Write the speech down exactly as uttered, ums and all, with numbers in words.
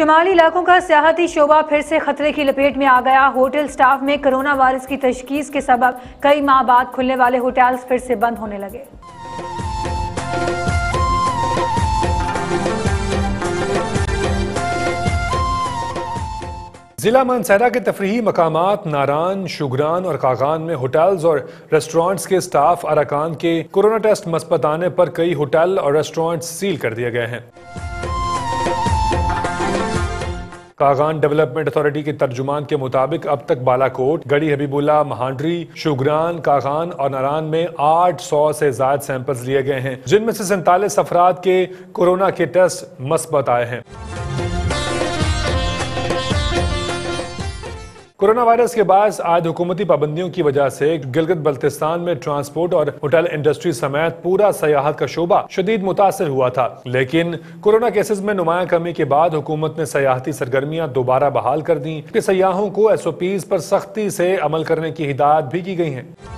शुमाली इलाकों का सियाहती शोबा फिर से खतरे की लपेट में आ गया। होटल स्टाफ में कोरोना वायरस की तशखीस के सबब कई माह बाद खुलने वाले होटल्स फिर से बंद होने लगे। जिला मानसैरा के तफरीही मकामात नारान, शुगरान और कागान में होटल्स और रेस्टोरेंट्स के स्टाफ अरकान के कोरोना टेस्ट मस्बत आने पर कई होटल और रेस्टोरेंट सील कर दिए गए हैं। कागान डेवलपमेंट अथॉरिटी के तर्जुमान के मुताबिक अब तक बालाकोट, गढ़ी हबीबुल्ला, महांडरी, शुगरान, कागान और नारान में आठ सौ से ज्यादा सैंपल्स लिए गए हैं, जिनमें से सैंतालीस अफराद के कोरोना के टेस्ट मस्बत आए हैं। कोरोना वायरस के बाद आज हुकूमती पाबंदियों की वजह से गिलगित बल्तिस्तान में ट्रांसपोर्ट और होटल इंडस्ट्री समेत पूरा सयाहत का शोबा शदीद मुतासर हुआ था, लेकिन कोरोना केसेस में नुमाया कमी के बाद हुकूमत ने सयाहती सरगर्मियां दोबारा बहाल कर दी। सयाहों को एस ओ पीज पर सख्ती से अमल करने की हिदायत भी की गई है।